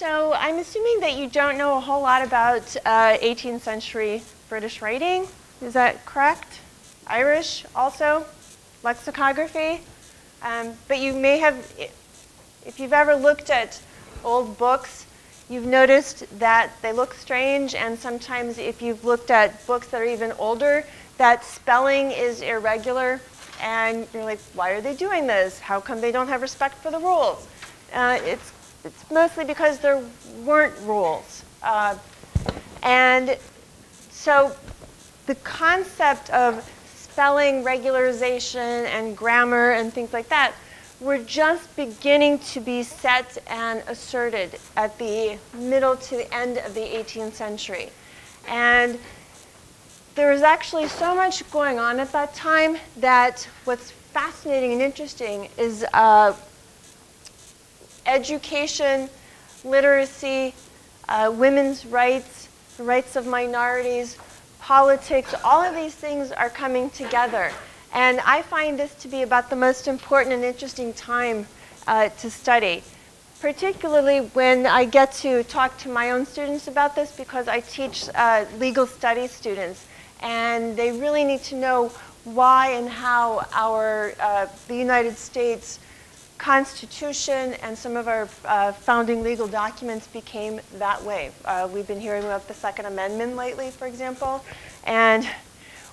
So I'm assuming that you don't know a whole lot about 18th century British writing. Is that correct? Irish also, lexicography. But you may have, if you've ever looked at old books, you've noticed that they look strange, and sometimes if you've looked at books that are even older, that spelling is irregular, and you're like, why are they doing this? How come they don't have respect for the rules? It's mostly because there weren't rules. And so the concept of spelling regularization and grammar and things like that were just beginning to be set and asserted at the middle to the end of the 18th century. And there was actually so much going on at that time that what's fascinating and interesting is education, literacy, women's rights, the rights of minorities, politics, all of these things are coming together. And I find this to be about the most important and interesting time to study, particularly when I get to talk to my own students about this, because I teach legal studies students, and they really need to know why and how our the United States Constitution and some of our founding legal documents became that way. We've been hearing about the Second Amendment lately, for example, and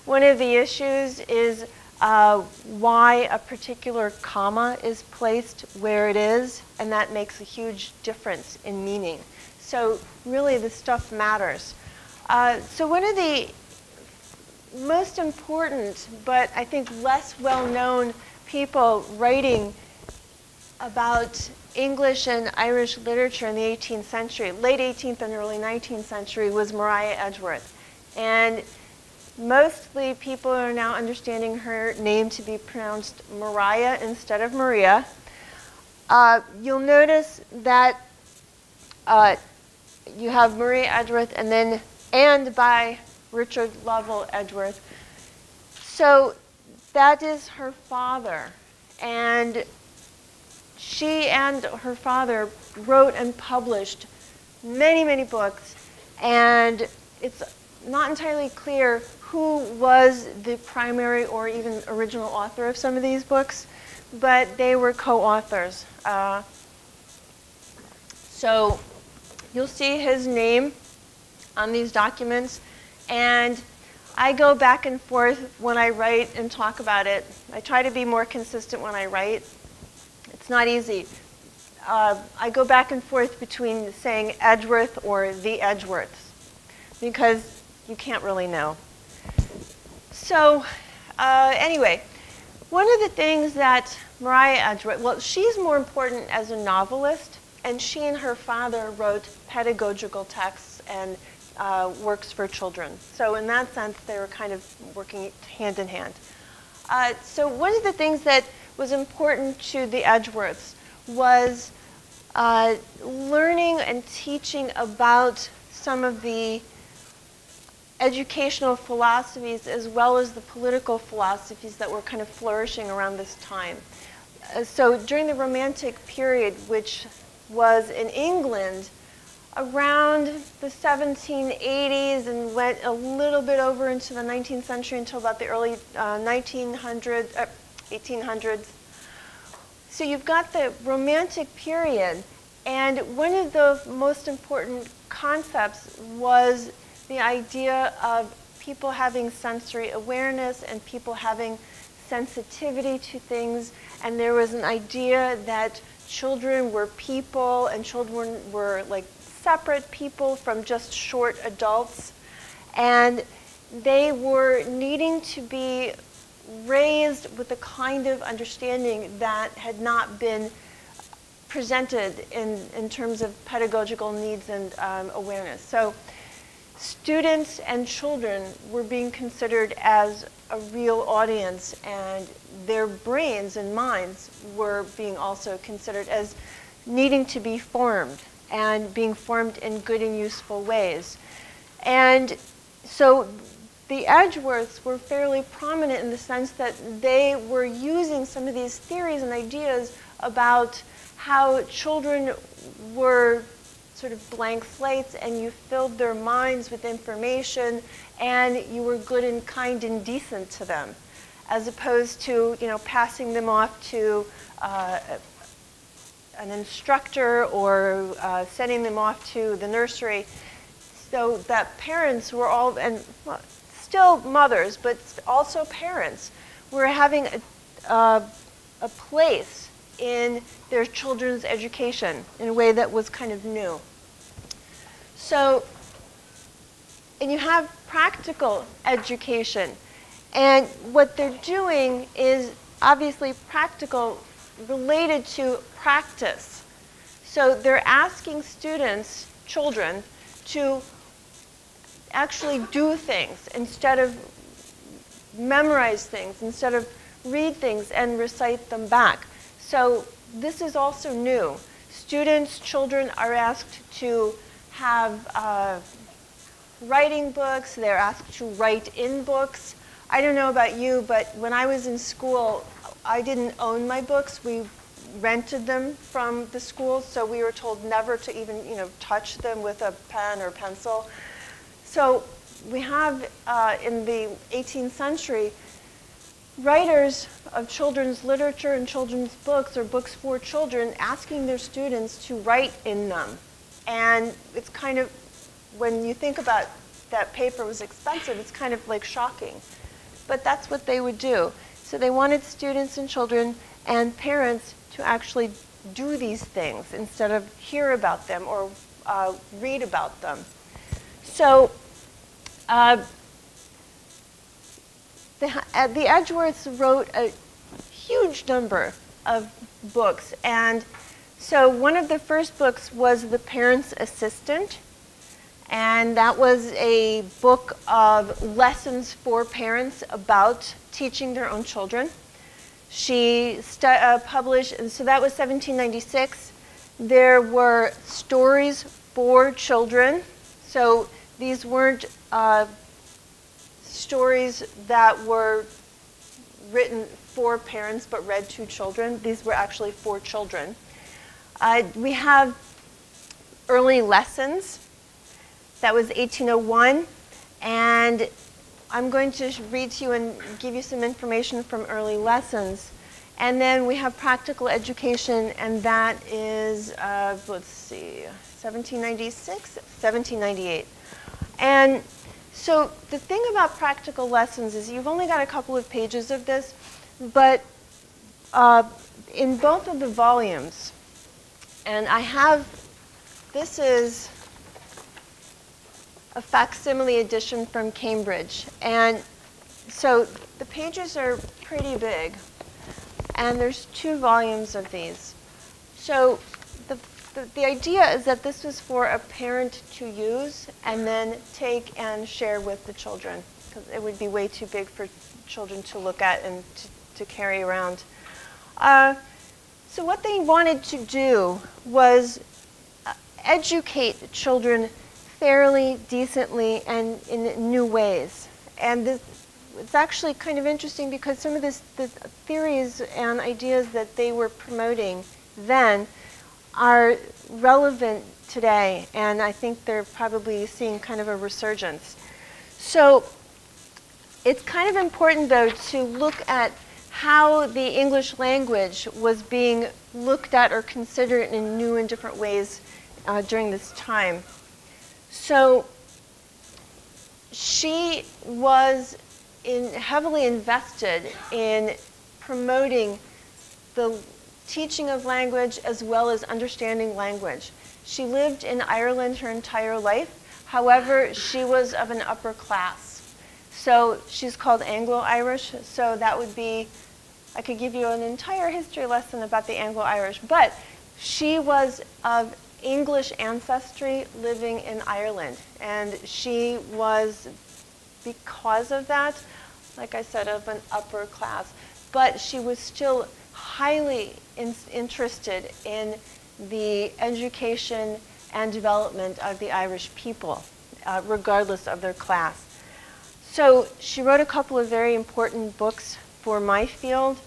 one of the issues is why a particular comma is placed where it is, and that makes a huge difference in meaning. So really, this stuff matters. So one of the most important, but I think less well-known people writing about English and Irish literature in the 18th century, late 18th and early 19th century, was Maria Edgeworth. And mostly people are now understanding her name to be pronounced Mariah instead of Maria. You'll notice that you have Maria Edgeworth and then "and by Richard Lovell Edgeworth." So that is her father. And she and her father wrote and published many, many books, and it's not entirely clear who was the primary or even original author of some of these books, but they were co-authors. So you'll see his name on these documents, and I go back and forth when I write and talk about it. I try to be more consistent when I write. It's not easy. I go back and forth between saying Edgeworth or the Edgeworths, because you can't really know. So anyway, one of the things that Maria Edgeworth, well, she's more important as a novelist, and she and her father wrote pedagogical texts and works for children. So in that sense, they were kind of working hand in hand. So one of the things that was important to the Edgeworths was learning and teaching about some of the educational philosophies as well as the political philosophies that were kind of flourishing around this time. So during the Romantic period, which was in England around the 1780s and went a little bit over into the 19th century until about the early 1800s. So you've got the Romantic period, and one of the most important concepts was the idea of people having sensory awareness and people having sensitivity to things. And there was an idea that children were people and children were like separate people from just short adults. And they were needing to be raised with a kind of understanding that had not been presented in terms of pedagogical needs and awareness. So students and children were being considered as a real audience, and their brains and minds were being also considered as needing to be formed and being formed in good and useful ways. And so the Edgeworths were fairly prominent in the sense that they were using some of these theories and ideas about how children were sort of blank slates, and you filled their minds with information, and you were good and kind and decent to them, as opposed to, you know, passing them off to an instructor or sending them off to the nursery. So that parents were all, and still mothers, but also parents, were having a place in their children's education in a way that was kind of new. So, and you have practical education. And what they're doing is obviously practical related to practice. So they're asking students, children, to actually do things instead of memorize things, instead of read things and recite them back. So this is also new. Students, children are asked to have writing books. They're asked to write in books. I don't know about you, but when I was in school, I didn't own my books. We rented them from the school, so we were told never to even, you know, touch them with a pen or pencil. So we have, in the 18th century, writers of children's literature and children's books, or books for children, asking their students to write in them. And it's kind of, when you think about that paper was expensive, it's kind of like shocking. But that's what they would do. So they wanted students and children and parents to actually do these things instead of hear about them or read about them. So the Edgeworths wrote a huge number of books. And so one of the first books was The Parent's Assistant. And that was a book of lessons for parents about teaching their own children. She published, and so that was 1796. There were stories for children. So these weren't stories that were written for parents but read to children. These were actually for children. We have Early Lessons. That was 1801. And I'm going to read to you and give you some information from Early Lessons. And then we have Practical Education, and that is, let's see, 1796, 1798. And so the thing about Practical Lessons is you've only got a couple of pages of this, but in both of the volumes, and I have, this is a facsimile edition from Cambridge. And so the pages are pretty big, and there's two volumes of these. So the idea is that this was for a parent to use and then take and share with the children, because it would be way too big for children to look at and to carry around. So what they wanted to do was educate children fairly, decently, and in new ways. And this, it's actually kind of interesting because some of the theories and ideas that they were promoting then are relevant today, and I think they're probably seeing kind of a resurgence. So it's kind of important, though, to look at how the English language was being looked at or considered in new and different ways during this time. So she was heavily invested in promoting the teaching of language as well as understanding language. She lived in Ireland her entire life. However, she was of an upper class. So she's called Anglo-Irish. So that would be, I could give you an entire history lesson about the Anglo-Irish. But she was of English ancestry living in Ireland. And she was, because of that, like I said, of an upper class. But she was still highly interested in the education and development of the Irish people, regardless of their class. So she wrote a couple of very important books for my field.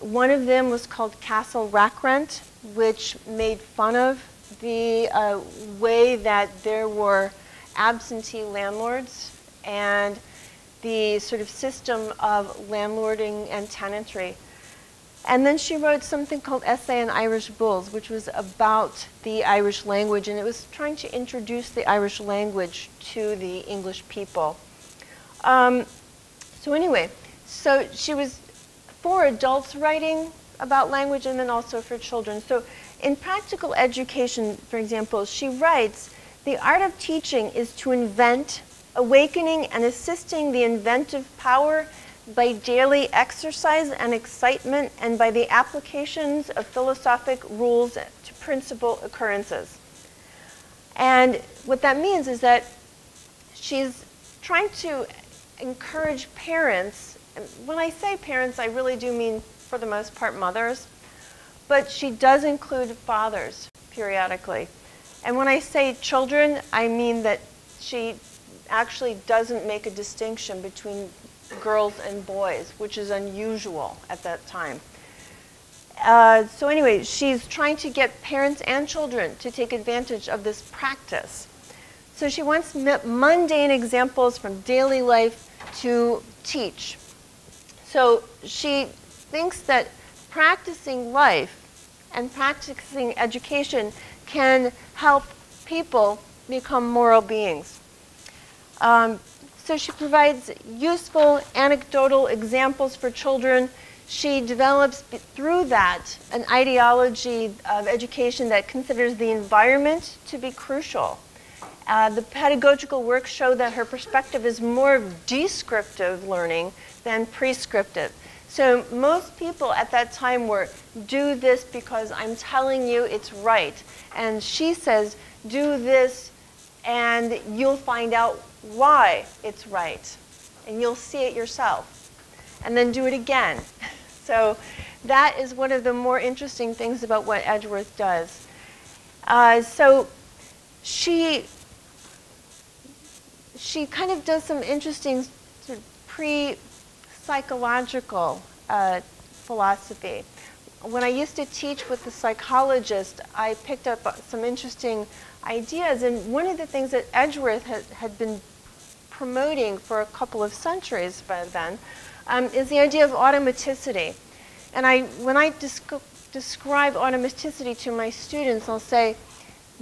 One of them was called Castle Rackrent, which made fun of the way that there were absentee landlords and the sort of system of landlording and tenantry. And then she wrote something called Essay on Irish Bulls, which was about the Irish language, and it was trying to introduce the Irish language to the English people. So anyway, so she was for adults writing about language and then also for children. So in Practical Education, for example, she writes, "The art of teaching is to invent, awakening and assisting the inventive power by daily exercise and excitement and by the applications of philosophic rules to principal occurrences." And what that means is that she's trying to encourage parents, and when I say parents, I really do mean for the most part mothers, but she does include fathers periodically. And when I say children, I mean that she actually doesn't make a distinction between girls and boys, which is unusual at that time. So anyway, she's trying to get parents and children to take advantage of this practice. So she wants mundane examples from daily life to teach. So she thinks that practicing life and practicing education can help people become moral beings. So she provides useful anecdotal examples for children. She develops through that an ideology of education that considers the environment to be crucial. The pedagogical work show that her perspective is more descriptive learning than prescriptive. So most people at that time were, do this because I'm telling you it's right. And she says, do this and you'll find out why it's right, and you'll see it yourself, and then do it again. So that is one of the more interesting things about what Edgeworth does. So she kind of does some interesting sort of pre-psychological philosophy. When I used to teach with the psychologist, I picked up some interesting ideas, and one of the things that Edgeworth had been promoting for a couple of centuries by then is the idea of automaticity. And when I describe automaticity to my students, I'll say,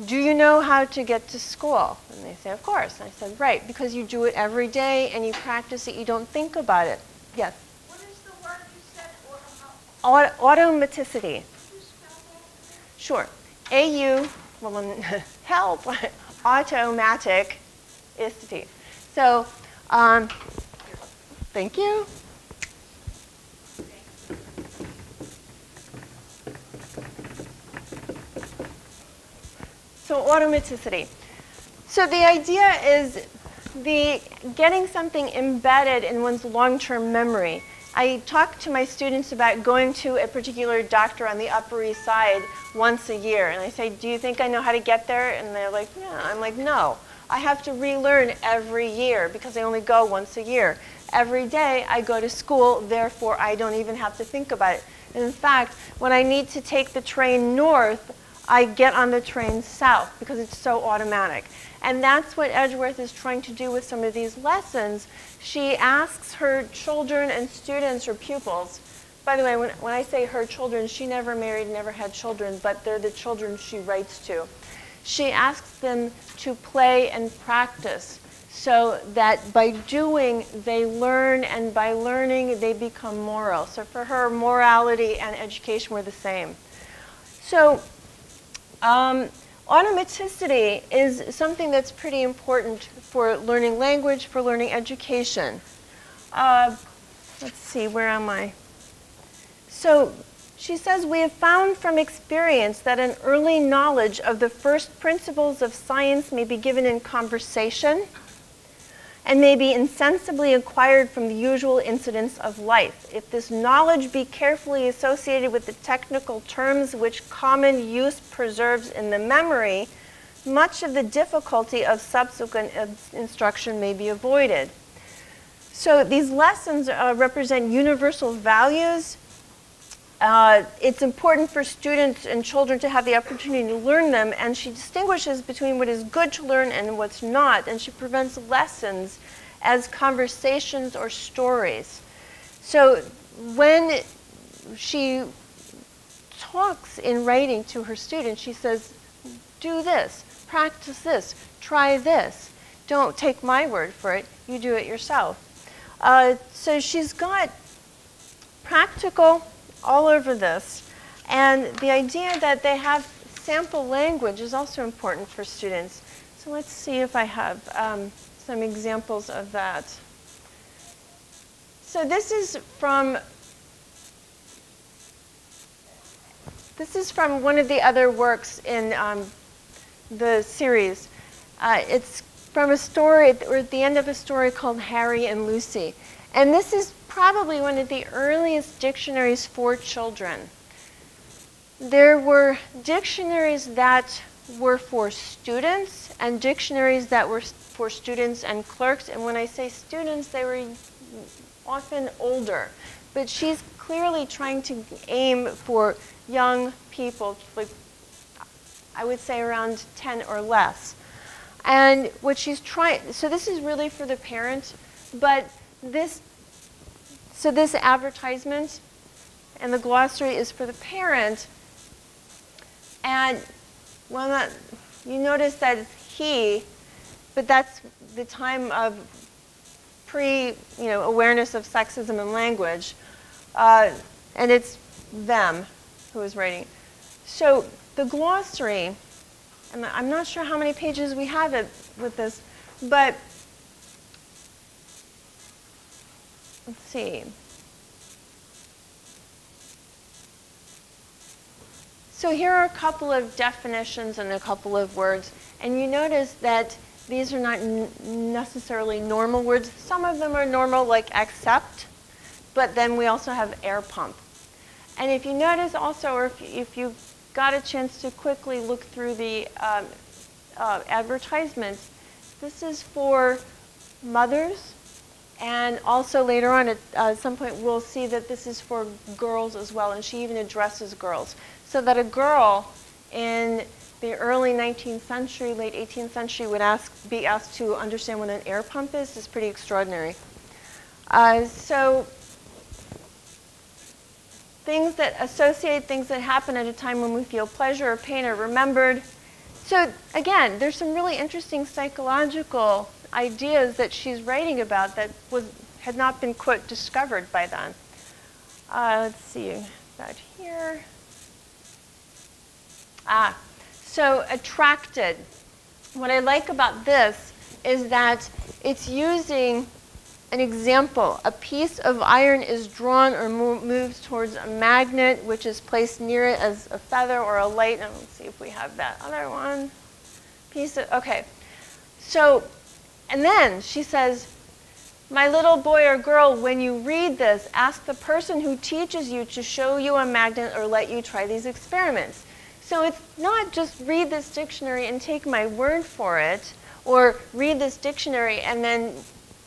do you know how to get to school? And they say, of course. And I said, right, because you do it every day and you practice it, you don't think about it. Yes? Automaticity. Sure. A-U, well, help, automaticity. So, thank you. So automaticity. So the idea is the getting something embedded in one's long-term memory. I talk to my students about going to a particular doctor on the Upper East Side once a year. And I say, do you think I know how to get there? And they're like, no. I'm like, no. I have to relearn every year because I only go once a year. Every day I go to school, therefore I don't even have to think about it. And in fact, when I need to take the train north, I get on the train south because it's so automatic. And that's what Edgeworth is trying to do with some of these lessons. She asks her children and students or pupils, by the way, when I say her children, she never married, never had children, but they're the children she writes to. She asks them to play and practice so that by doing, they learn, and by learning, they become moral. So for her, morality and education were the same. So automaticity is something that's pretty important for learning language, for learning education. Let's see, where am I? So she says, we have found from experience that an early knowledge of the first principles of science may be given in conversation and may be insensibly acquired from the usual incidents of life. If this knowledge be carefully associated with the technical terms which common use preserves in the memory, much of the difficulty of subsequent instruction may be avoided. So these lessons represent universal values It's important for students and children to have the opportunity to learn them, and she distinguishes between what is good to learn and what's not, and she presents lessons as conversations or stories. So when she talks in writing to her students, she says, do this, practice this, try this. Don't take my word for it, you do it yourself. So she's got practical all over this. And the idea that they have sample language is also important for students. So let's see if I have some examples of that. So this is from one of the other works in the series. It's from a story, or at the end of a story called Harry and Lucy. And this is probably one of the earliest dictionaries for children. There were dictionaries that were for students and dictionaries that were for students and clerks. And when I say students, they were often older. But she's clearly trying to aim for young people, like I would say around 10 or less. And what she's trying, so this is really for the parent, but this advertisement and the glossary is for the parent. And well, not, you notice that it's he, but that's the time of awareness of sexism and language. And it's them who is writing. So the glossary, and I'm not sure how many pages we have it with this, but let's see. So here are a couple of definitions and a couple of words. And you notice that these are not necessarily normal words. Some of them are normal, like accept. But then we also have air pump. And if you notice also, or if you got a chance to quickly look through the advertisements, this is for mothers. And also later on, at some point, we'll see that this is for girls as well. And she even addresses girls. So that a girl in the early 19th century, late 18th century, would be asked to understand what an air pump is pretty extraordinary. So things that associate, things that happen at a time when we feel pleasure or pain are remembered. So again, there's some really interesting psychological ideas that she's writing about that had not been, quote, discovered by then. Let's see, about here. So attracted. What I like about this is that it's using an example. A piece of iron is drawn or moves towards a magnet, which is placed near it as a feather or a light. And let's see if we have that other one. Okay. So, and then she says, my little boy or girl, when you read this, ask the person who teaches you to show you a magnet or let you try these experiments. So it's not just read this dictionary and take my word for it, or read this dictionary and then,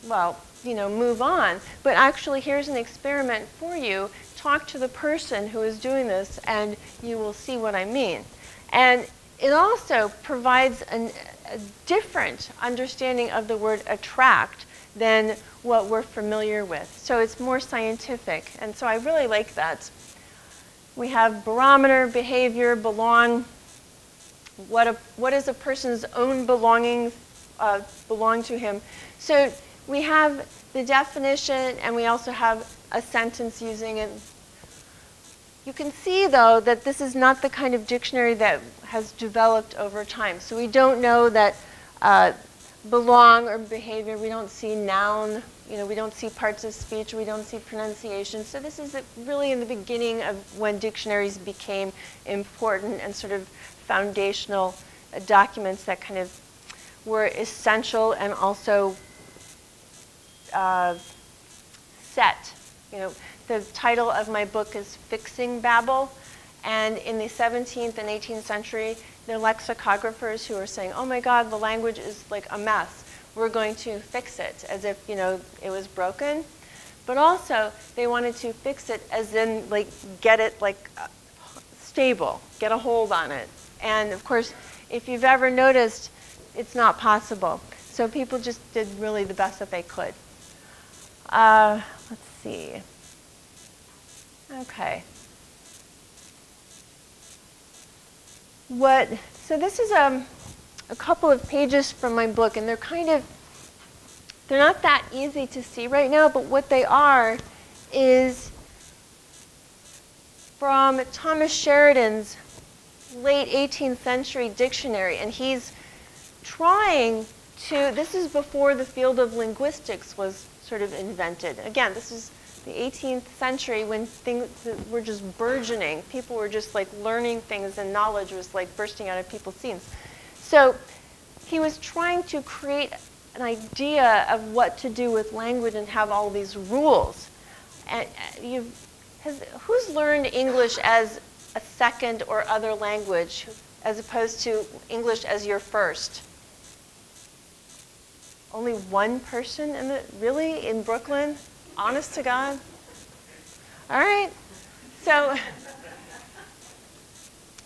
well, you know, move on. But actually, here's an experiment for you. Talk to the person who is doing this, and you will see what I mean. And it also provides a different understanding of the word attract than what we're familiar with. So it's more scientific, and so I really like that. We have barometer, behavior, belong. What is a person's own belongings belong to him? So we have the definition, and we also have a sentence using it. You can see, though, that this is not the kind of dictionary that has developed over time. So we don't know that belong or behavior. We don't see noun. You know, we don't see parts of speech. We don't see pronunciation. So this is really in the beginning of when dictionaries became important and sort of foundational documents that kind of were essential and also set. You know, the title of my book is Fixing Babel. And in the 17th and 18th century, there are lexicographers who are saying, oh my God, the language is like a mess. We're going to fix it, as if, you know, it was broken. but also they wanted to fix it as in like get it like stable, get a hold on it. And of course, if you've ever noticed, it's not possible. So people just did really the best that they could. Let's see. Okay. So this is a couple of pages from my book, and they're kind of, they're not that easy to see right now, but what they are is from Thomas Sheridan's late 18th century dictionary, and he's trying to, this is before the field of linguistics was sort of invented. Again, this is the 18th century when things were just burgeoning. People were just like learning things and knowledge was like bursting out of people's seams. So he was trying to create an idea of what to do with language and have all these rules. And who's learned English as a second or other language as opposed to English as your first? Only one person in the, really, in Brooklyn? Honest to God? All right. So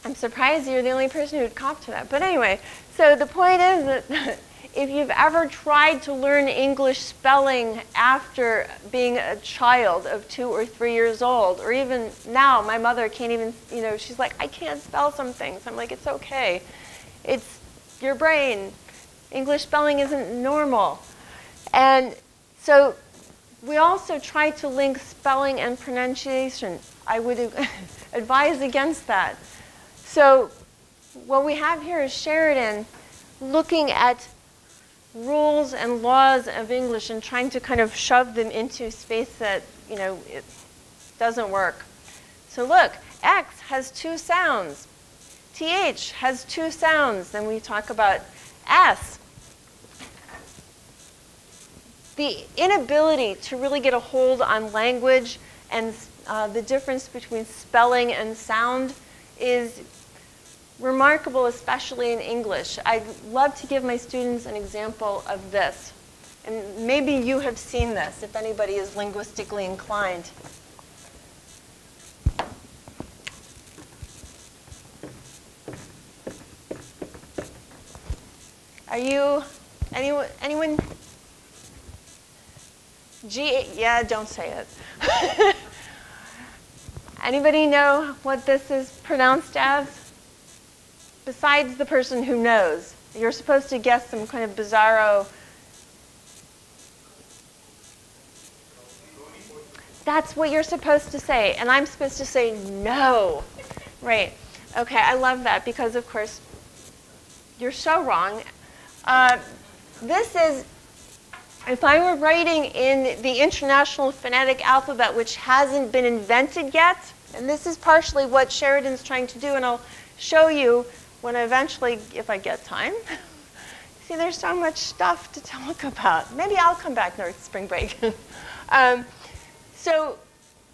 I'm surprised you're the only person who would cop to that. But anyway, so the point is that if you've ever tried to learn English spelling after being a child of 2 or 3 years old, or even now, my mother can't even, you know, she's like, I can't spell some things. I'm like, it's okay. It's your brain. English spelling isn't normal. And so we also try to link spelling and pronunciation. I would advise against that. So what we have here is Sheridan looking at rules and laws of English and trying to kind of shove them into space that, you know, it doesn't work. So look, X has two sounds. TH has two sounds. Then we talk about S. The inability to really get a hold on language and the difference between spelling and sound is remarkable, especially in English. I love to give my students an example of this. And maybe you have seen this, if anybody is linguistically inclined. Are you, anyone? G, yeah, don't say it. Anybody know what this is pronounced as? Besides the person who knows. You're supposed to guess some kind of bizarro. That's what you're supposed to say. And I'm supposed to say no. Right. Okay, I love that because, of course, you're so wrong. This is, if I were writing in the International Phonetic Alphabet, which hasn't been invented yet, and this is partially what Sheridan's trying to do, and I'll show you when I eventually, if I get time. See, there's so much stuff to talk about. Maybe I'll come back during spring break. So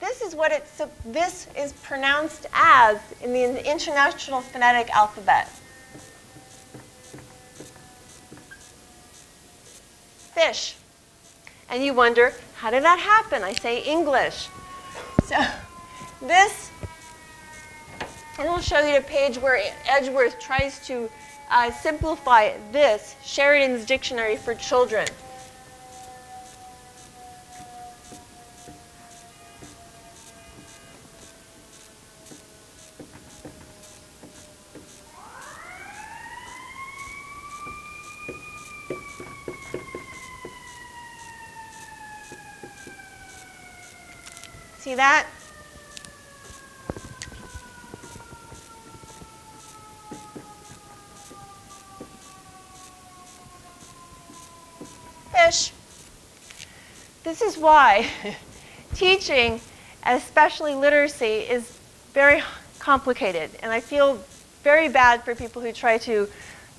this is what it's, this is pronounced as in the International Phonetic Alphabet. Fish. And you wonder, how did that happen? I say English. So this, and I'll show you the page where Edgeworth tries to simplify this, Sheridan's Dictionary for Children. See that? Fish. This is why teaching, especially literacy, is very complicated. And I feel very bad for people who try to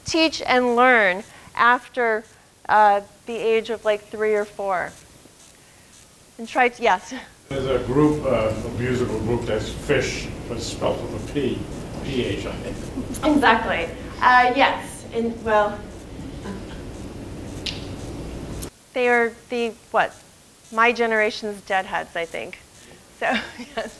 teach and learn after the age of like 3 or 4. And try to, yes? There's a group, a musical group that's Fish, but it's spelled with a P, P-H, I think. Exactly. Yes. And, well, they are the, what, my generation's deadheads, I think. So, yes.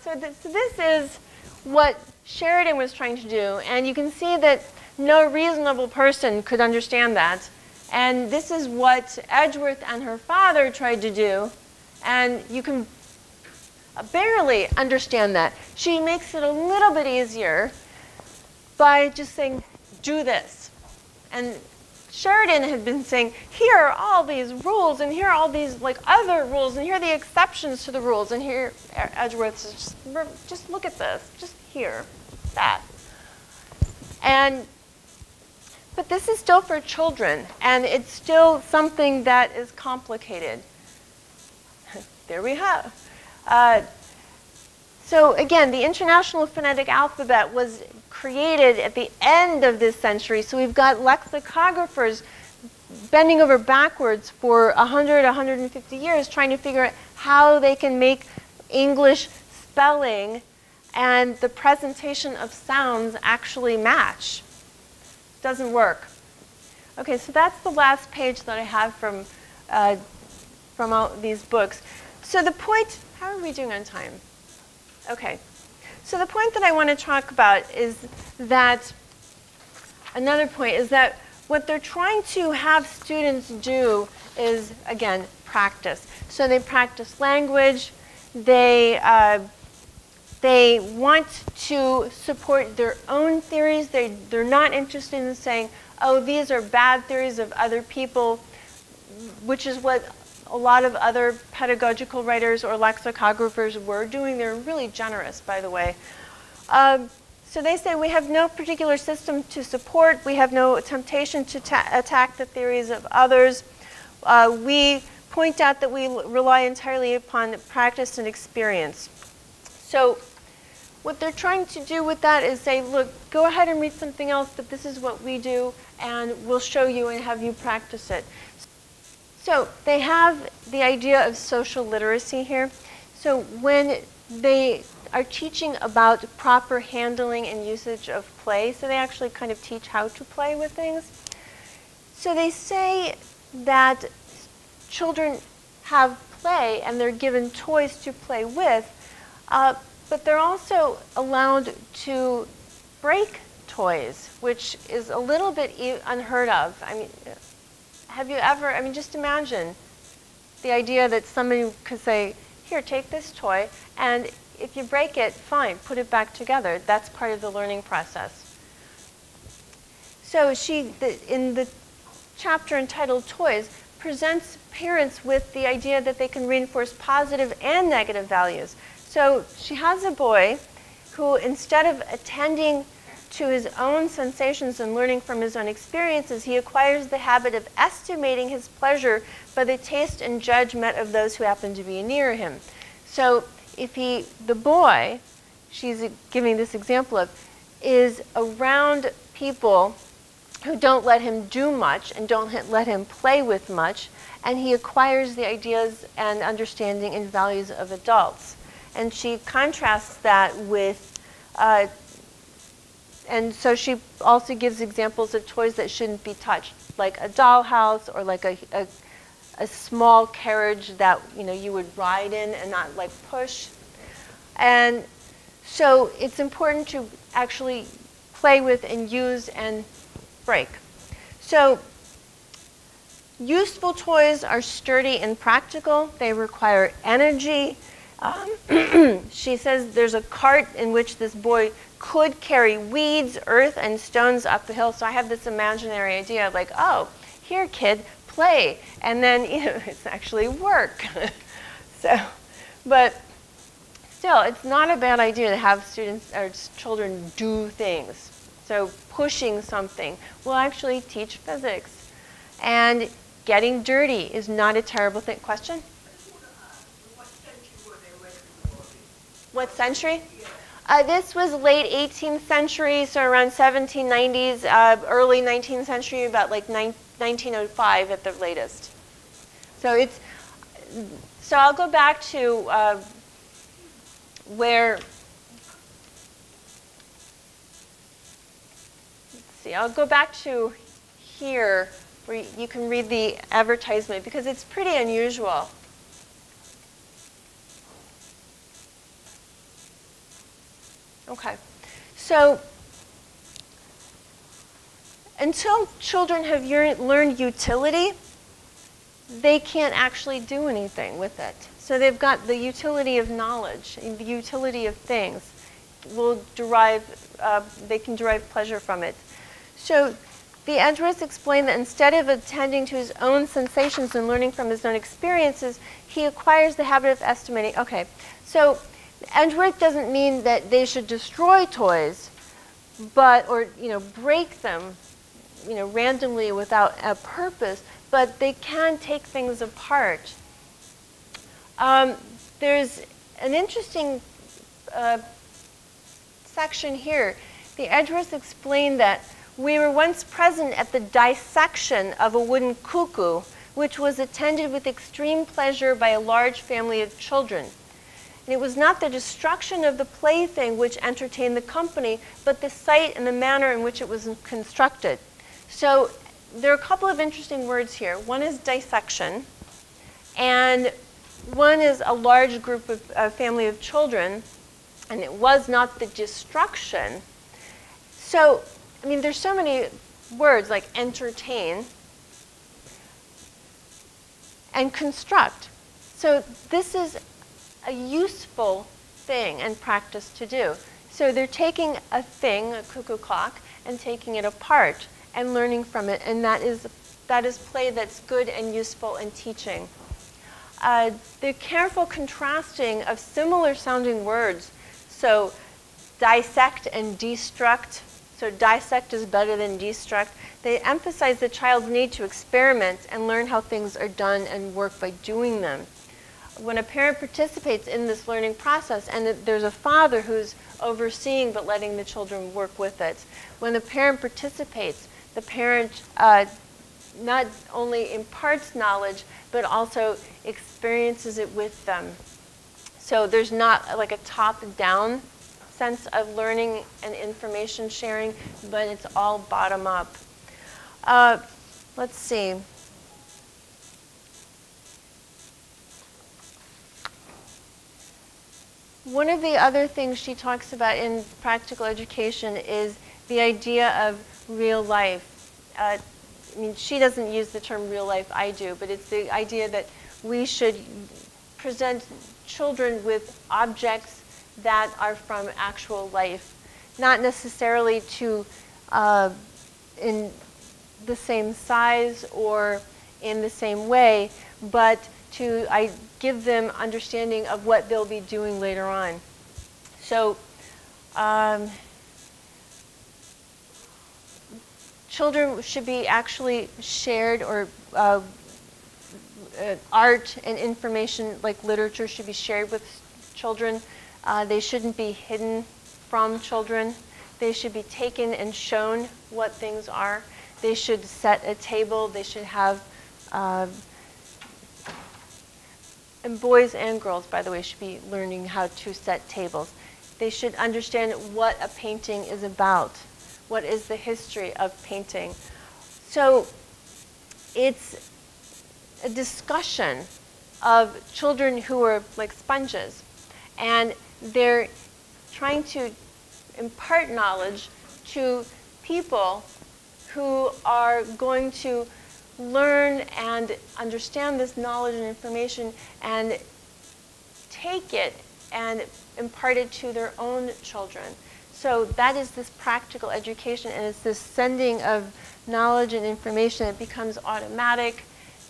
So this is what Sheridan was trying to do, and you can see that no reasonable person could understand that. And this is what Edgeworth and her father tried to do, and you can barely understand that. She makes it a little bit easier by just saying, do this. And Sheridan had been saying, here are all these rules, and here are all these like other rules, and here are the exceptions to the rules, and here Edgeworth says, just look at this, just here, that. But this is still for children, and it's still something that is complicated. There we have. So again, the International Phonetic Alphabet was created at the end of this century, so we've got lexicographers bending over backwards for 100, 150 years trying to figure out how they can make English spelling and the presentation of sounds actually match. Doesn't work. Okay, so that's the last page that I have from all these books. So the point, how are we doing on time? Okay, so the point that I want to talk about is that, another point is that what they're trying to have students do is, again, practice. So they practice language, they want to support their own theories. They're not interested in saying, oh, these are bad theories of other people, which is what a lot of other pedagogical writers or lexicographers were doing. They're really generous, by the way. So they say, we have no particular system to support. We have no temptation to attack the theories of others. We point out that we rely entirely upon practice and experience. So what they're trying to do with that is say, look, go ahead and read something else, but this is what we do, and we'll show you and have you practice it. So they have the idea of social literacy here. So when they are teaching about proper handling and usage of play, so they actually kind of teach how to play with things. So they say that children have play and they're given toys to play with, but they're also allowed to break toys, which is a little bit unheard of. I mean, have you ever, I mean, just imagine the idea that somebody could say, here, take this toy, and if you break it, fine, put it back together. That's part of the learning process. So in the chapter entitled Toys, presents parents with the idea that they can reinforce positive and negative values. So she has a boy who, instead of attending to his own sensations and learning from his own experiences, he acquires the habit of estimating his pleasure by the taste and judgment of those who happen to be near him. So if the boy, she's giving this example of, is around people who don't let him do much and don't let him play with much, and he acquires the ideas and understanding and values of adults. And she contrasts that with, and so she also gives examples of toys that shouldn't be touched, like a dollhouse or like a small carriage that you would ride in and not like push. And so it's important to actually play with and use and break. So useful toys are sturdy and practical. They require energy. She says there's a cart in which this boy could carry weeds, earth, and stones up the hill. So I have this imaginary idea of like, oh, here, kid, play. And then it's actually work. So, but still, it's not a bad idea to have students or children do things. So pushing something will actually teach physics. And getting dirty is not a terrible thing. Question? What century? This was late 18th century, so around 1790s, early 19th century, about like 1905 at the latest. So it's, so I'll go back to where, let's see, I'll go back to here where you can read the advertisement because it's pretty unusual. Okay, so until children have learned utility, they can't actually do anything with it. So they've got the utility of knowledge, and the utility of things. They can derive pleasure from it. So the Edgeworths explain that instead of attending to his own sensations and learning from his own experiences, he acquires the habit of estimating. Okay, so Edgeworth doesn't mean that they should destroy toys, but or break them, randomly without a purpose. But they can take things apart. There's an interesting section here. The Edgeworths explain that we were once present at the dissection of a wooden cuckoo, which was attended with extreme pleasure by a large family of children. And it was not the destruction of the plaything which entertained the company, but the sight and the manner in which it was constructed. So there are a couple of interesting words here. One is dissection, and one is a large group of family of children, and it was not the destruction. So, I mean, there's so many words like entertain and construct. So this is a useful thing and practice to do. So they're taking a thing, a cuckoo clock, and taking it apart and learning from it, and that is play that's good and useful in teaching. The careful contrasting of similar sounding words, so dissect and destruct, so dissect is better than destruct, they emphasize the child's need to experiment and learn how things are done and work by doing them. When a parent participates in this learning process, and there's a father who's overseeing but letting the children work with it, when the parent participates, the parent not only imparts knowledge, but also experiences it with them. So there's not like a top-down sense of learning and information sharing, but it's all bottom-up. Let's see. One of the other things she talks about in practical education is the idea of real life. I mean, she doesn't use the term real life, I do, but it's the idea that we should present children with objects that are from actual life, not necessarily to in the same size or in the same way, but to give them understanding of what they'll be doing later on. So children should be actually shared, or art and information like literature should be shared with children. They shouldn't be hidden from children. They should be taken and shown what things are. They should set a table. They should have and boys and girls, by the way, should be learning how to set tables. They should understand what a painting is about. What is the history of painting? So it's a discussion of children who are like sponges, and they're trying to impart knowledge to people who are going to learn and understand this knowledge and information and take it and impart it to their own children. So that is this practical education, and it's this sending of knowledge and information that becomes automatic.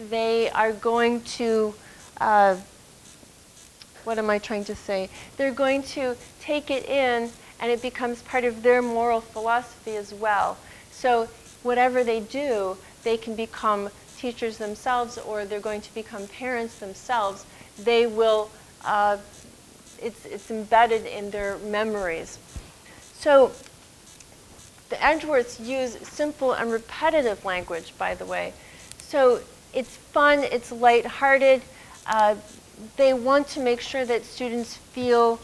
They are going to, what am I trying to say? They're going to take it in, and it becomes part of their moral philosophy as well. So whatever they do, they can become teachers themselves, or they're going to become parents themselves. They will, it's embedded in their memories. So the Edgeworths use simple and repetitive language, by the way. So it's fun, it's lighthearted. They want to make sure that students feel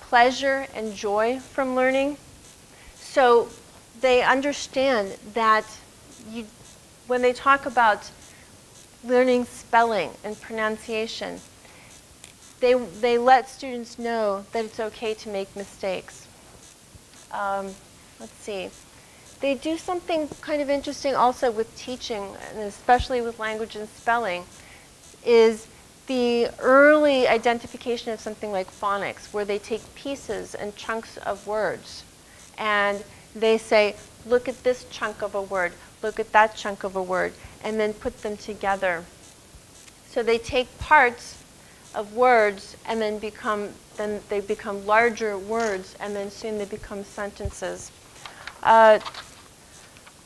pleasure and joy from learning. So they understand that when they talk about learning spelling and pronunciation, they let students know that it's okay to make mistakes. Let's see. They do something kind of interesting also with teaching, and especially with language and spelling, is the early identification of something like phonics, where they take pieces and chunks of words. And they say, look at this chunk of a word, look at that chunk of a word, and then put them together. So they take parts of words and then they become larger words, and then soon they become sentences.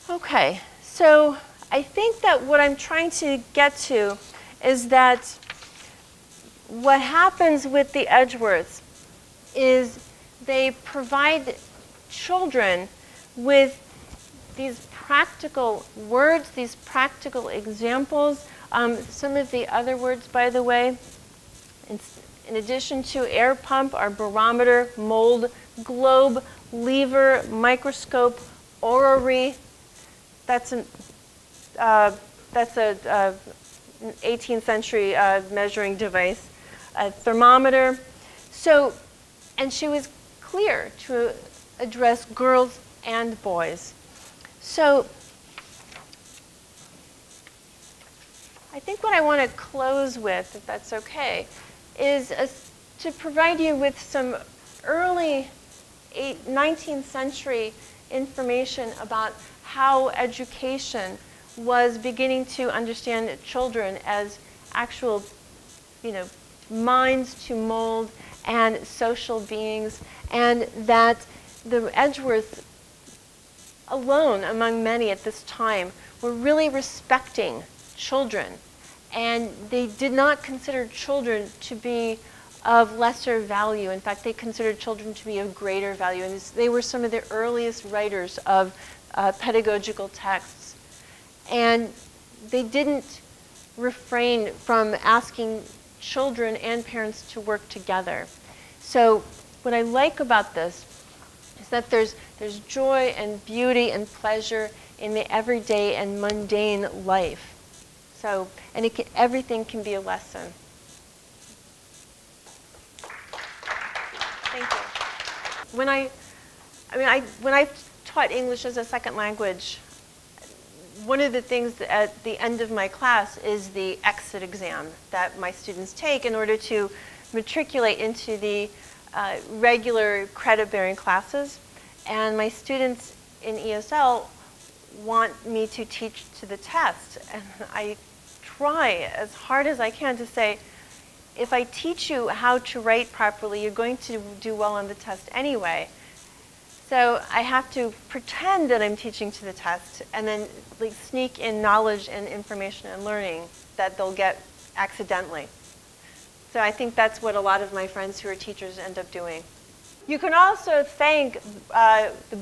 Okay, so I think that what I'm trying to get to is that what happens with the Edgeworths is they provide children with these practical words, these practical examples. Some of the other words, by the way, in addition to air pump, are barometer, mold, globe, lever, microscope, orrery. That's an 18th century measuring device, a thermometer. So, and she was clear to address girls and boys. So I think what I want to close with, if that's okay, is to provide you with some early 19th century information about how education was beginning to understand children as actual, minds to mold and social beings, and that the Edgeworths alone, among many at this time, were really respecting children, and they did not consider children to be of lesser value. In fact, they considered children to be of greater value, and they were some of the earliest writers of pedagogical texts. And they didn't refrain from asking children and parents to work together. So what I like about this is that there's joy and beauty and pleasure in the everyday and mundane life. So, and everything can be a lesson. Thank you. When I taught English as a second language, one of the things that at the end of my class is the exit exam that my students take in order to matriculate into the regular credit-bearing classes. And my students in ESL want me to teach to the test. And I try as hard as I can to say, if I teach you how to write properly, you're going to do well on the test anyway. So I have to pretend that I'm teaching to the test and then sneak in knowledge and information and learning that they'll get accidentally. So I think that's what a lot of my friends who are teachers end up doing. You can also thank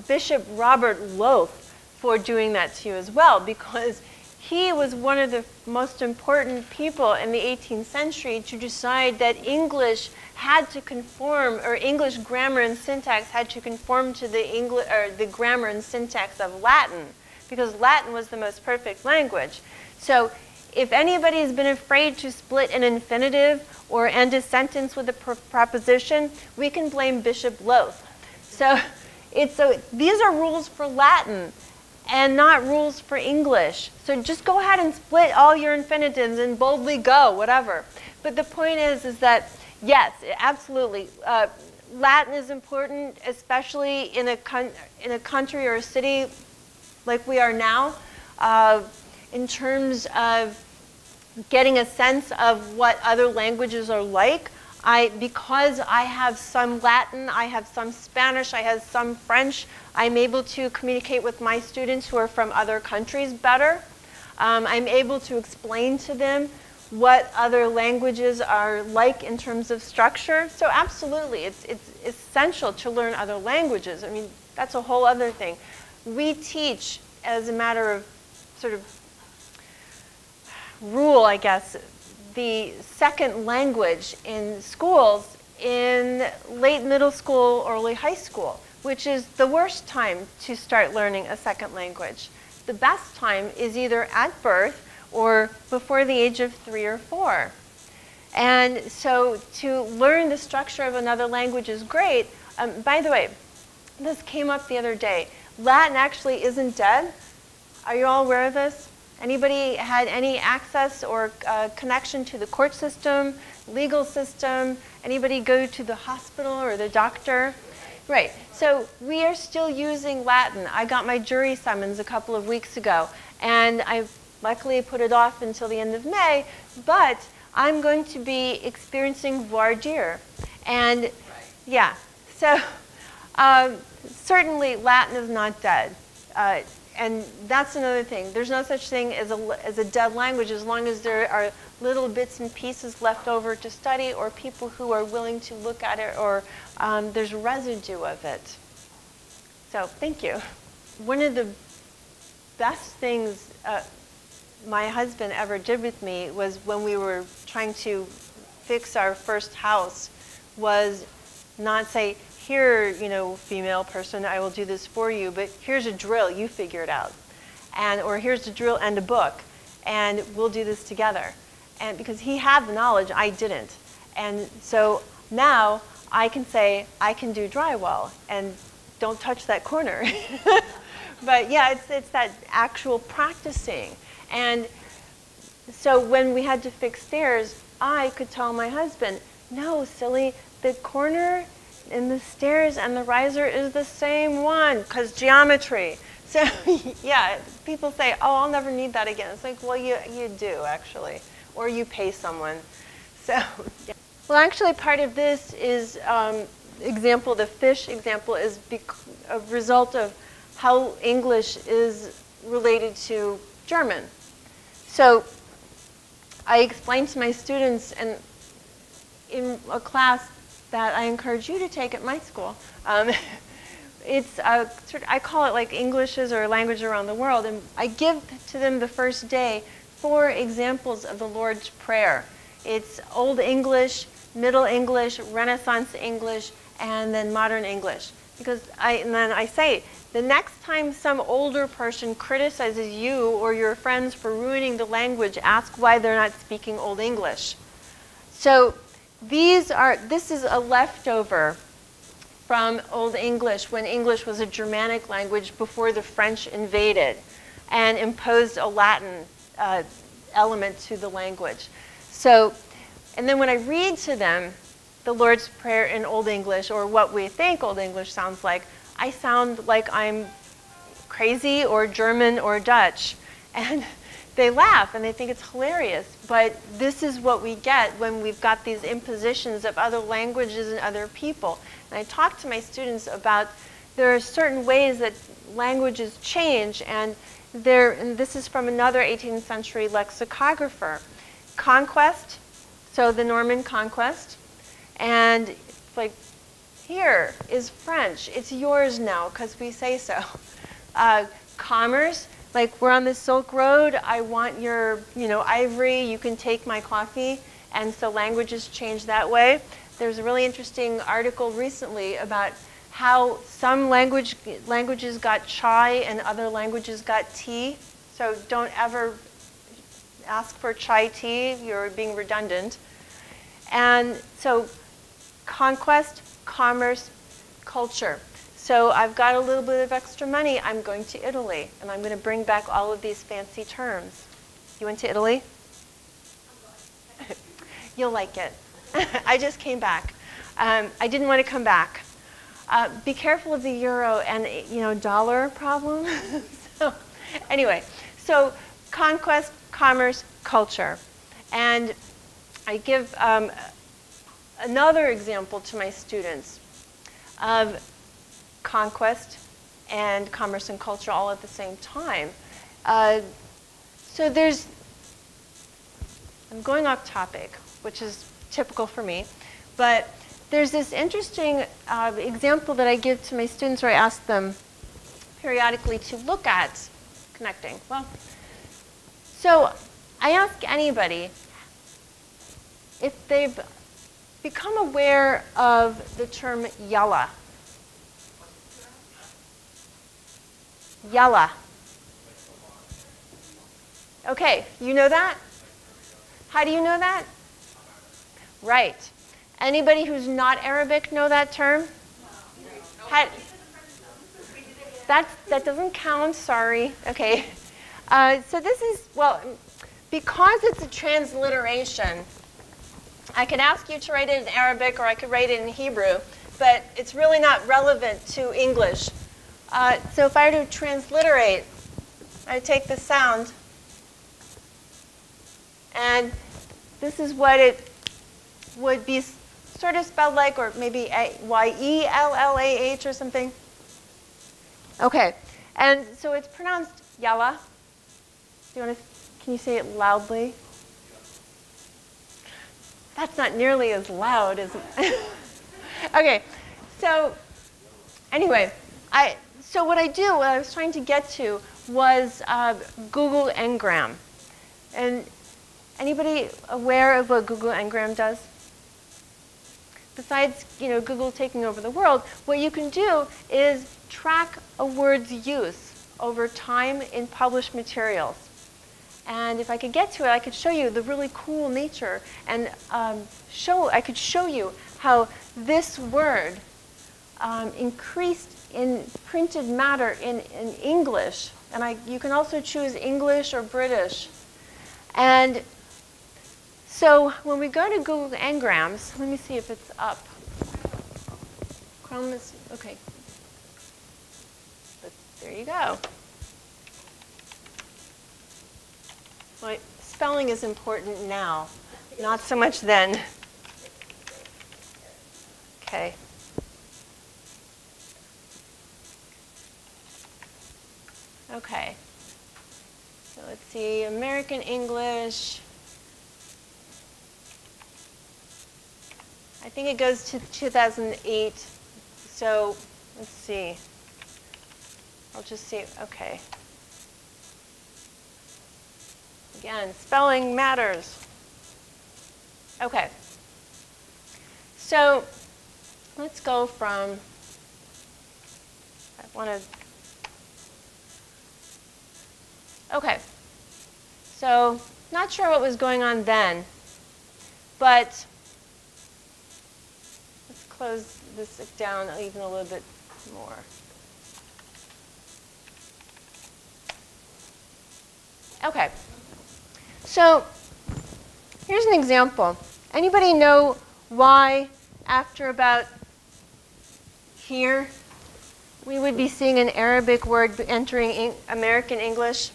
Bishop Robert Lowth for doing that to you as well, because he was one of the most important people in the 18th century to decide that English had to conform, or English grammar and syntax had to conform to the grammar and syntax of Latin, because Latin was the most perfect language. So if anybody's been afraid to split an infinitive or end a sentence with a proposition, we can blame Bishop Lowth. So these are rules for Latin and not rules for English. So just go ahead and split all your infinitives and boldly go, whatever. But the point is that, yes, absolutely, Latin is important, especially in a country or a city like we are now, in terms of getting a sense of what other languages are like. Because I have some Latin, I have some Spanish, I have some French, I'm able to communicate with my students who are from other countries better. I'm able to explain to them what other languages are like in terms of structure. So absolutely, it's essential to learn other languages. I mean, that's a whole other thing. We teach as a matter of sort of rule, I guess, the second language in schools in late middle school, early high school, which is the worst time to start learning a second language. the best time is either at birth or before the age of 3 or 4. And so to learn the structure of another language is great. By the way, this came up the other day. Latin actually isn't dead. Are you all aware of this? Anybody had any access or connection to the court system, legal system? Anybody go to the hospital or the doctor? Right, so we are still using Latin. I got my jury summons a couple of weeks ago, and I luckily put it off until the end of May, but I'm going to be experiencing voir dire. And yeah, so certainly Latin is not dead. And that's another thing. There's no such thing as a dead language as long as there are little bits and pieces left over to study or people who are willing to look at it or there's residue of it. So thank you. One of the best things my husband ever did with me was when we were trying to fix our first house was not say, here, you know, female person, I will do this for you, but here's a drill, you figure it out. And, or here's a drill and a book, and we'll do this together. And because he had the knowledge, I didn't. And so now I can say, I can do drywall, and don't touch that corner. But yeah, it's that actual practicing. And so when we had to fix stairs, I could tell my husband, no, silly, the corner and the stairs and the riser is the same one, because geometry. So yeah, people say, oh, I'll never need that again. It's like, well, you do, actually, or you pay someone. So, yeah. Well, actually, part of this is example, the fish example is a result of how English is related to German. So I explained to my students and in a class that I encourage you to take at my school. It's a sort of, I call it like Englishes or language around the world, and I give to them the first day 4 examples of the Lord's Prayer. It's Old English, Middle English, Renaissance English, and then Modern English. Because and then I say, the next time some older person criticizes you or your friends for ruining the language, ask why they're not speaking Old English. So this is a leftover from Old English when English was a Germanic language before the French invaded and imposed a Latin element to the language. So, and then when I read to them the Lord's Prayer in Old English or what we think Old English sounds like, I sound like I'm crazy or German or Dutch. And they laugh and they think it's hilarious, but this is what we get when we've got these impositions of other languages and other people. And I talk to my students about there are certain ways that languages change, and this is from another 18th century lexicographer. Conquest, so the Norman conquest, and it's like, here is French, it's yours now because we say so. Commerce, like, we're on the Silk Road, I want your, you know, ivory, you can take my coffee. And so languages change that way. There's a really interesting article recently about how some languages got chai and other languages got tea. So don't ever ask for chai tea, you're being redundant. And so conquest, commerce, culture. So I've got a little bit of extra money. I'm going to Italy, and I'm going to bring back all of these fancy terms. You went to Italy? You'll like it. I just came back. I didn't want to come back. Be careful of the euro and, you know, dollar problem. So, anyway, so conquest, commerce, culture. And I give another example to my students of conquest and commerce and culture all at the same time. So there's, I'm going off topic, which is typical for me, but there's this interesting example that I give to my students where I ask them periodically to look at connecting. Well, so I ask anybody if they've become aware of the term yalla. Yalla. Okay, you know that? How do you know that? Right. Anybody who's not Arabic know that term? How, that doesn't count, sorry. Okay. So this is, well, because it's a transliteration, I could ask you to write it in Arabic or I could write it in Hebrew, but it's really not relevant to English. So if I were to transliterate, I take the sound, and this is what it would be sort of spelled like, or maybe Y-E-L-L-A-H or something. Okay, and so it's pronounced Yalla. Do you want to, can you say it loudly? That's not nearly as loud as, okay, so anyway, so what I do, what I was trying to get to was Google Ngram. And anybody aware of what Google Ngram does? Besides, you know, Google taking over the world, what you can do is track a word's use over time in published materials. And if I could get to it, I could show you the really cool nature, and I could show you how this word increased in printed matter in English. And you can also choose English or British. And so when we go to Google Ngrams, let me see if it's up. Chrome is, okay. But there you go. Well, spelling is important now, not so much then. Okay. Okay. So let's see, American English. I think it goes to 2008. So let's see. I'll just see. Okay. Again, spelling matters. Okay. So let's go from, okay, so not sure what was going on then, but let's close this down even a little bit more. Okay, so here's an example. Anybody know why after about here we would be seeing an Arabic word entering American English?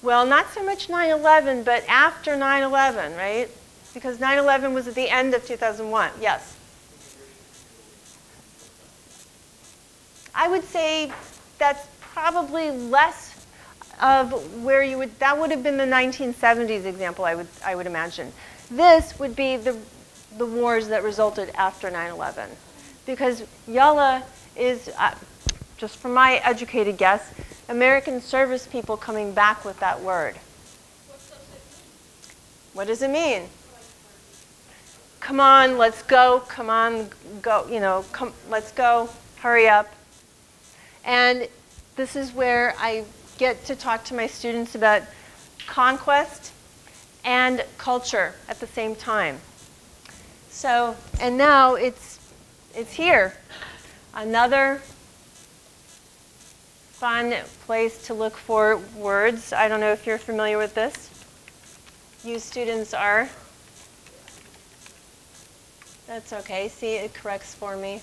Well, not so much 9/11, but after 9/11, right? Because 9/11 was at the end of 2001, yes. I would say that's probably less of where you would, that would have been the 1970s example, I would imagine. This would be the wars that resulted after 9/11. Because Yalla is, just from my educated guess, American service people coming back with that word. What does it mean? Come on, let's go. Come on, go. You know, come, let's go. Hurry up. And this is where I get to talk to my students about conquest and culture at the same time. So, and now it's here. Another fun place to look for words. I don't know if you're familiar with this. You students are. That's okay. See, it corrects for me.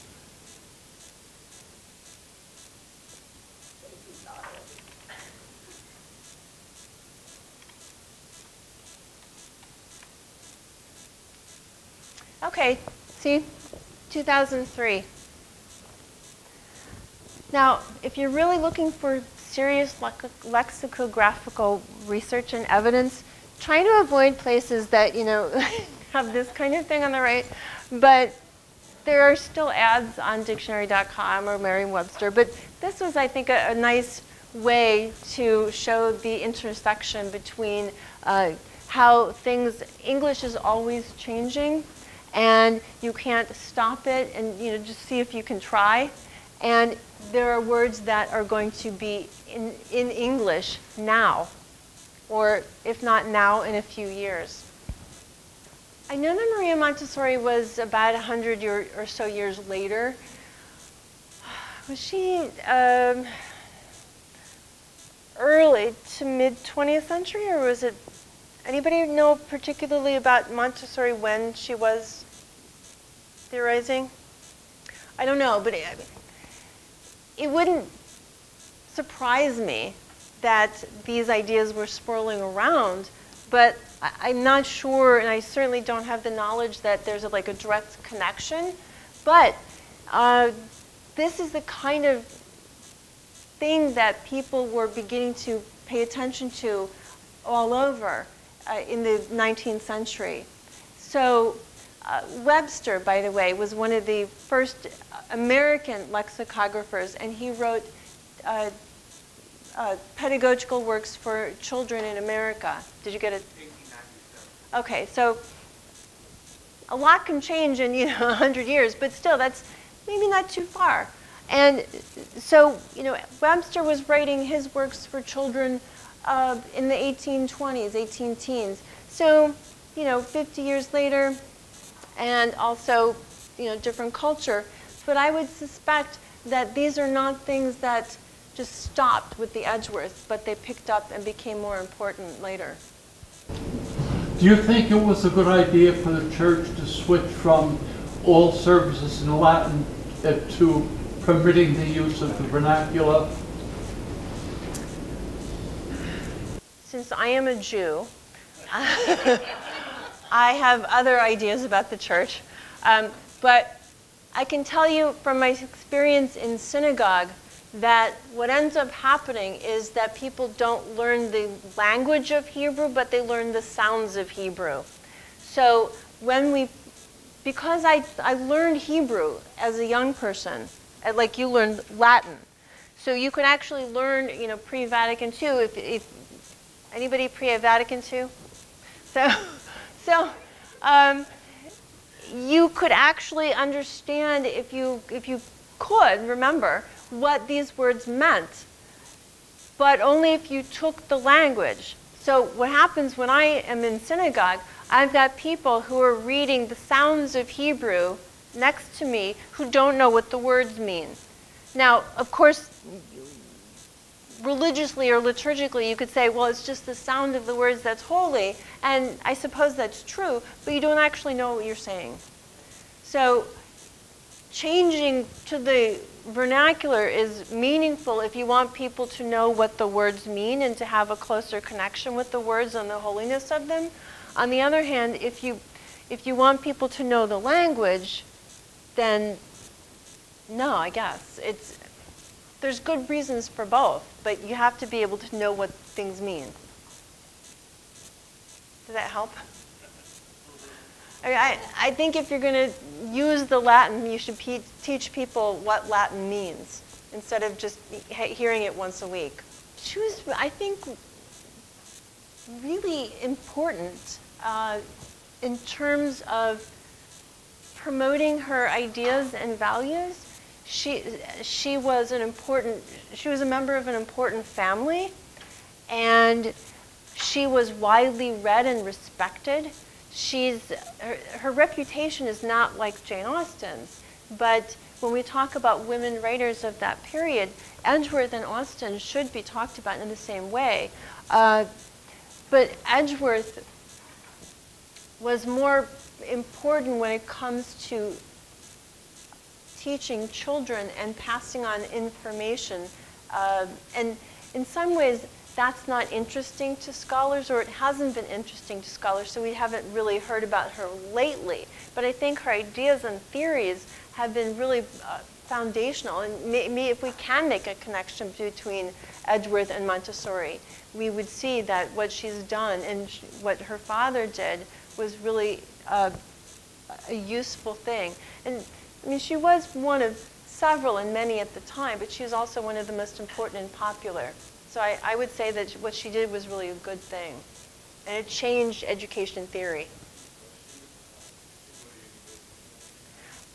Okay, see, 2003. Now, if you're really looking for serious lexicographical research and evidence, try to avoid places that, you know, have this kind of thing on the right. But there are still ads on dictionary.com or Merriam-Webster. But this was, I think, a nice way to show the intersection between how things, English is always changing, and you can't stop it, and, you know, just see if you can try. And there are words that are going to be in English now, or if not now, in a few years. I know that Maria Montessori was about 100 or so years later. Was she early to mid 20th century, or was it? Anybody know particularly about Montessori when she was theorizing? I don't know, but it wouldn't surprise me that these ideas were swirling around, but I'm not sure, and I certainly don't have the knowledge that there's like a direct connection, but this is the kind of thing that people were beginning to pay attention to all over. In the 19th century. So Webster, by the way, was one of the first American lexicographers, and he wrote pedagogical works for children in America. Did you get it? Okay, so a lot can change in 100 years, but still, that's maybe not too far. And so Webster was writing his works for children in the 1820s, 18 teens. So, 50 years later, and also, different culture. But I would suspect that these are not things that just stopped with the Edgeworths, but they picked up and became more important later. Do you think it was a good idea for the church to switch from all services in Latin to permitting the use of the vernacular? Since I am a Jew, I have other ideas about the church. But I can tell you from my experience in synagogue that what ends up happening is that people don't learn the language of Hebrew, but they learn the sounds of Hebrew. So because I learned Hebrew as a young person, like you learned Latin. So you can actually learn, pre-Vatican II, if anybody pre-Vatican II? So you could actually understand, if you could remember, what these words meant, but only if you took the language. So what happens when I am in synagogue, I've got people who are reading the sounds of Hebrew next to me who don't know what the words mean. Now, of course, religiously or liturgically, you could say, well, it's just the sound of the words that's holy, and I suppose that's true, but you don't actually know what you're saying. So changing to the vernacular is meaningful if you want people to know what the words mean and to have a closer connection with the words and the holiness of them. On the other hand, if you want people to know the language, then no, I guess. There's good reasons for both, but you have to be able to know what things mean. Does that help? I think if you're going to use the Latin, you should teach people what Latin means instead of just hearing it once a week. She was, I think, really important in terms of promoting her ideas and values. She was a member of an important family, and she was widely read and respected. Her reputation is not like Jane Austen's, but when we talk about women writers of that period, Edgeworth and Austen should be talked about in the same way. But Edgeworth was more important when it comes to teaching children and passing on information. And in some ways, that's not interesting to scholars, or it hasn't been interesting to scholars, so we haven't really heard about her lately. But I think her ideas and theories have been really foundational. And maybe if we can make a connection between Edgeworth and Montessori, we would see that what she's done and what her father did was really a useful thing. And she was one of several and many at the time, but she was also one of the most important and popular. So I would say that what she did was really a good thing. And it changed education theory.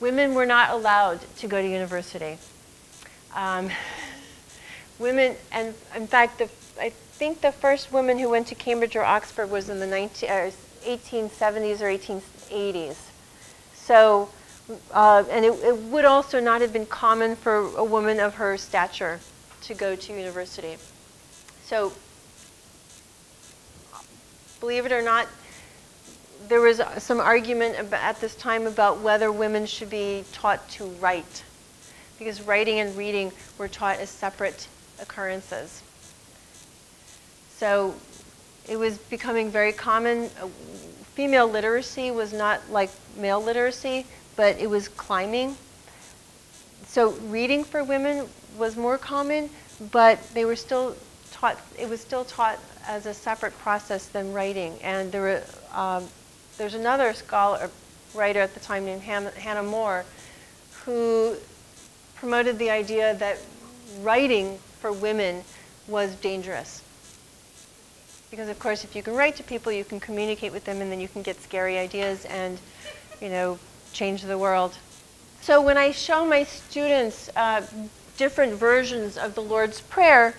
Women were not allowed to go to university. Women, and in fact, I think the first women who went to Cambridge or Oxford was in the 1870s or 1880s. So, and it would also not have been common for a woman of her stature to go to university. So, believe it or not, there was some argument at this time about whether women should be taught to write, because writing and reading were taught as separate occurrences. So it was becoming very common. Female literacy was not like male literacy, but it was climbing. So reading for women was more common, but they were still taught, it was still taught as a separate process than writing. And there were, there's another writer at the time named Hannah More, who promoted the idea that writing for women was dangerous. Because, of course, if you can write to people, you can communicate with them, and then you can get scary ideas and, you know, change the world. So when I show my students different versions of the Lord's Prayer,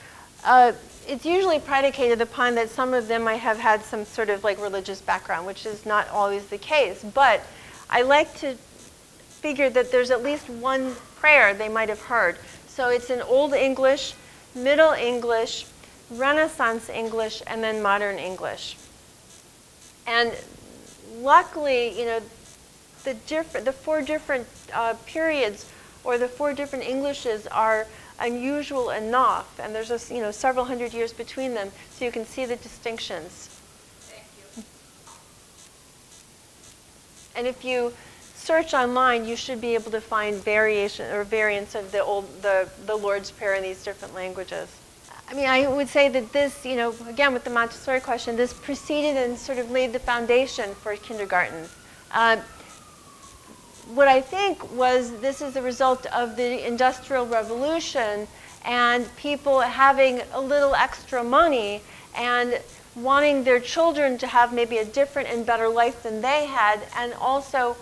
it's usually predicated upon that some of them might have had some sort of like religious background, which is not always the case. But I like to figure that there's at least one prayer they might have heard. So it's in Old English, Middle English, Renaissance English, and then Modern English. And luckily, you know, the four different periods or the four different Englishes are unusual enough, and there's a, you know, several hundred years between them, so you can see the distinctions. Thank you. And if you search online, you should be able to find variation or variants of the Lord's Prayer in these different languages. I mean, I would say that this, you know, again with the Montessori question, this preceded and sort of laid the foundation for kindergarten. What I think was this is the result of the Industrial Revolution and people having a little extra money and wanting their children to have maybe a different and better life than they had, and also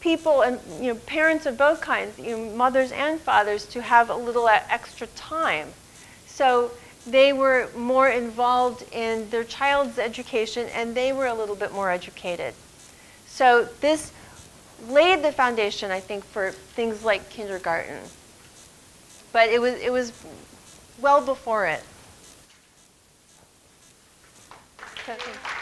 people and, you know, parents of both kinds, you know, mothers and fathers, to have a little extra time. So they were more involved in their child's education, and they were a little bit more educated. So this laid the foundation, I think, for things like kindergarten. But it was well before it. So,